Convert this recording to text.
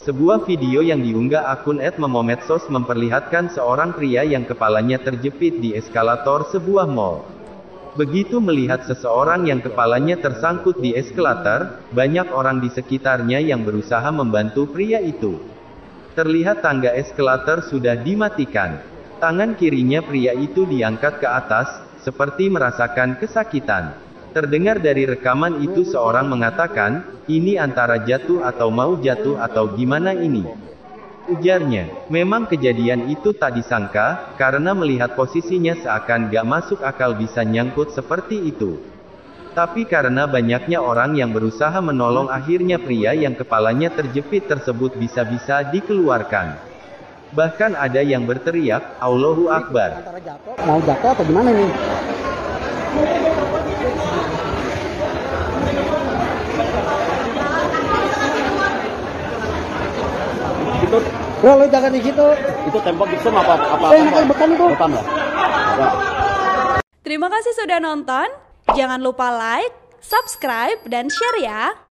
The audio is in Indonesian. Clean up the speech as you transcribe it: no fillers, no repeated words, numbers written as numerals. Sebuah video yang diunggah akun @memomedsos memperlihatkan seorang pria yang kepalanya terjepit di eskalator sebuah mall. Begitu melihat seseorang yang kepalanya tersangkut di eskalator, banyak orang di sekitarnya yang berusaha membantu pria itu. Terlihat tangga eskalator sudah dimatikan. Tangan kirinya pria itu diangkat ke atas, seperti merasakan kesakitan. Terdengar dari rekaman itu seorang mengatakan, "Ini antara jatuh atau mau jatuh atau gimana ini?" Ujarnya. Memang kejadian itu tak disangka, karena melihat posisinya seakan gak masuk akal bisa nyangkut seperti itu. Tapi karena banyaknya orang yang berusaha menolong akhirnya pria yang kepalanya terjepit tersebut bisa-bisa dikeluarkan. Bahkan ada yang berteriak, "Allahu Akbar. Mau jatuh atau gimana nih?" Bro, lu jangan di situ. Itu tembok gipsum apa? Beton itu. Beton lah. Terima kasih sudah nonton. Jangan lupa like, subscribe, dan share ya.